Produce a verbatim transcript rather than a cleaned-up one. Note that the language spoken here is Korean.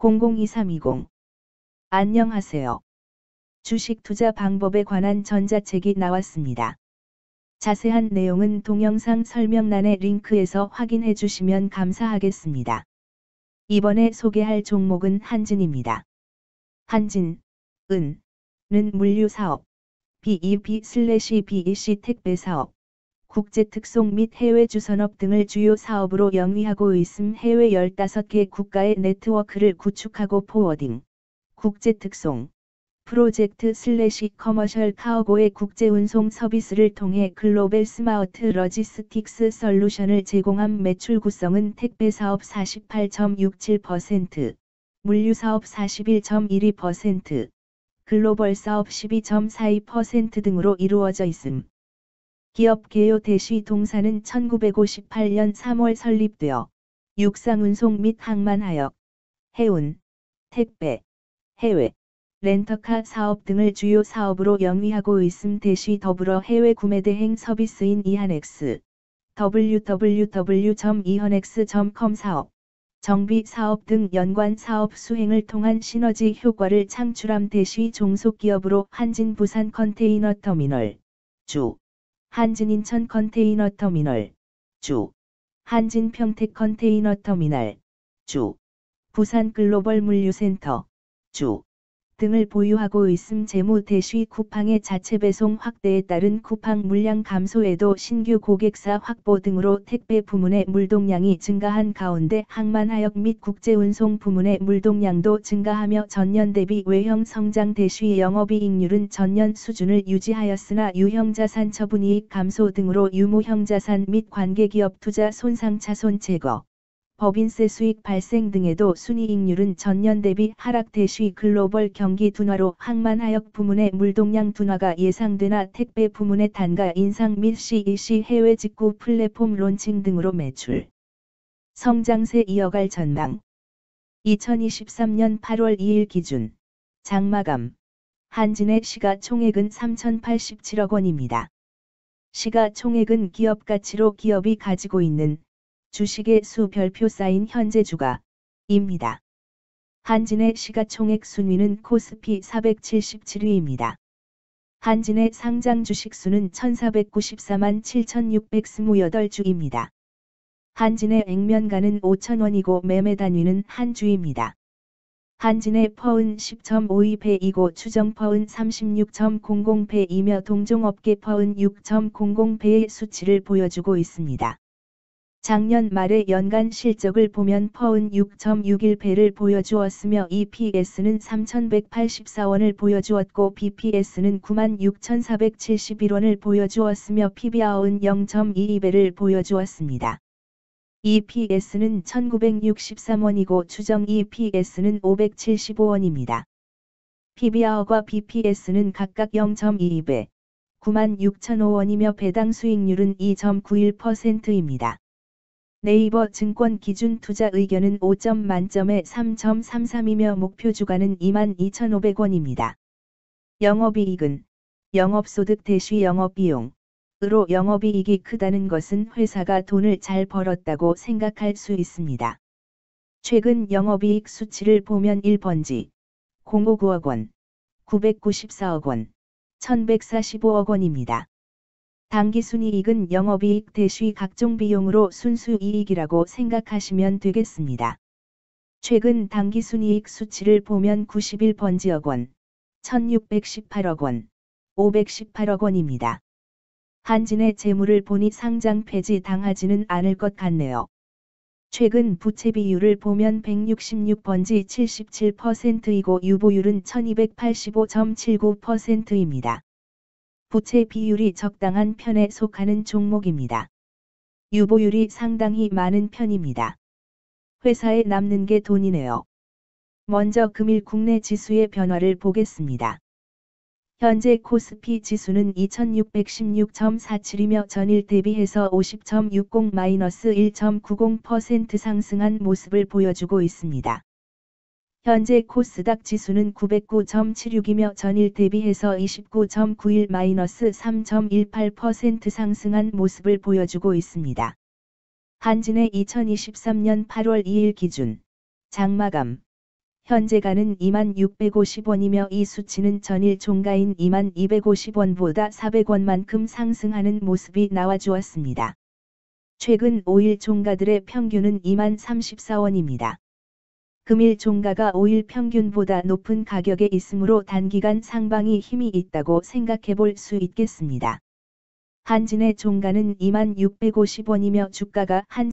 공공이삼이공. 안녕하세요. 주식 투자 방법에 관한 전자책이 나왔습니다. 자세한 내용은 동영상 설명란의 링크에서 확인해 주시면 감사하겠습니다. 이번에 소개할 종목은 한진입니다. 한진, 은, 는 물류사업, 비이비 비이씨 택배사업, 국제특송 및 해외주선업 등을 주요 사업으로 영위하고 있음. 해외 열다섯 개 국가의 네트워크를 구축하고 포워딩, 국제특송, 프로젝트 슬래시 커머셜 카어고의 국제운송 서비스를 통해 글로벌 스마트 러지스틱스 솔루션을 제공함. 매출 구성은 택배사업 사십팔 점 육칠 퍼센트, 물류사업 사십일 점 일이 퍼센트, 글로벌 사업 십이 점 사이 퍼센트 등으로 이루어져 있음. 기업 개요 대시 동사는 천구백오십팔 년 삼월 설립되어 육상운송 및 항만하역, 해운, 택배, 해외, 렌터카 사업 등을 주요 사업으로 영위하고 있음. 대시 더불어 해외 구매 대행 서비스인 이한엑스, 더블유 더블유 더블유 점 이한엑스 점 컴 사업, 정비 사업 등 연관 사업 수행을 통한 시너지 효과를 창출함. 대시 종속기업으로 한진 부산 컨테이너 터미널, 주, 한진인천 컨테이너 터미널, 주, 한진평택 컨테이너 터미널, 주, 부산글로벌물류센터, 주, 등을 보유하고 있음. 재무 대시 쿠팡의 자체 배송 확대에 따른 쿠팡 물량 감소에도 신규 고객사 확보 등으로 택배 부문의 물동량이 증가한 가운데 항만하역 및 국제운송 부문의 물동량도 증가하며 전년 대비 외형 성장. 대시 영업이익률은 전년 수준을 유지하였으나 유형자산 처분이익 감소 등으로 유무형자산 및 관계기업 투자 손상 차손 제거, 법인세 수익 발생 등에도 순이익률은 전년 대비 하락. 대시 글로벌 경기 둔화로 항만하역 부문의 물동량 둔화가 예상되나 택배 부문의 단가 인상 및 씨이씨 해외 직구 플랫폼 론칭 등으로 매출 성장세 이어갈 전망. 이천이십삼 년 팔월 이일 기준 장마감 한진의 시가총액은 삼천팔십칠억 원입니다. 시가총액은 기업가치로 기업이 가지고 있는 주식의 수 별표 쌓인 현재 주가입니다. 한진의 시가총액 순위는 코스피 사백칠십칠 위입니다. 한진의 상장 주식 수는 천사백구십사만 칠천육백이십팔 주입니다. 한진의 액면가는 오천 원이고 매매 단위는 한 주입니다. 한진의 퍼은 십 점 오이 배이고 추정 퍼은 삼십육 점 공공 배이며 동종업계 퍼은 육 점 공공 배의 수치를 보여주고 있습니다. 작년 말의 연간 실적을 보면 퍼은 육 점 육일 배를 보여주었으며 이피에스는 삼천백팔십사 원을 보여주었고 비피에스는 구만 육천사백칠십일 원을 보여주었으며 피비알은 영 점 이이 배를 보여주었습니다. 이피에스는 천구백육십삼 원이고 추정 이피에스는 오백칠십오 원입니다. 피비알과 비피에스는 각각 영 점 이이 배, 구만 육천오 원이며 배당 수익률은 이 점 구일 퍼센트입니다. 네이버 증권 기준 투자 의견은 오 점 만점에 삼 점 삼삼이며 목표 주가는 이만 이천오백 원입니다. 영업이익은 영업소득 대시 영업비용으로 영업이익이 크다는 것은 회사가 돈을 잘 벌었다고 생각할 수 있습니다. 최근 영업이익 수치를 보면 일번지 공백오십구억 원, 구백구십사억 원, 천백사십오억 원입니다. 당기순이익은 영업이익 대시 각종 비용으로 순수이익이라고 생각하시면 되겠습니다. 최근 당기순이익 수치를 보면 구십일번지억 원, 천육백십팔억 원, 오백십팔억 원입니다. 한진의 재물을 보니 상장 폐지 당하지는 않을 것 같네요. 최근 부채 비율을 보면 백육십육번지 칠십칠 퍼센트이고 유보율은 천이백팔십오 점 칠구 퍼센트입니다. 부채 비율이 적당한 편에 속하는 종목입니다. 유보율이 상당히 많은 편입니다. 회사에 남는 게 돈이네요. 먼저 금일 국내 지수의 변화를 보겠습니다. 현재 코스피 지수는 이천육백십육 점 사칠이며 전일 대비해서 오십 점 육공 마이너스 일 점 구공 퍼센트 상승한 모습을 보여주고 있습니다. 현재 코스닥 지수는 구백구 점 칠육이며 전일 대비해서 이십구 점 구일 마이너스 삼 점 일팔 퍼센트 상승한 모습을 보여주고 있습니다. 한진의 이천이십삼 년 팔월 이일 기준 장마감 현재가는 이만 육백오십 원이며 이 수치는 전일 종가인 이만 이백오십 원보다 사백 원만큼 상승하는 모습이 나와주었습니다. 최근 오 일 종가들의 평균은 이만 삼십사 원입니다. 금일 종가가 오 일 평균보다 높은 가격에 있으므로 단기간 상방이 힘이 있다고 생각해 볼 수 있겠습니다. 한진의 종가는 이만 육백오십 원이며 주가가 한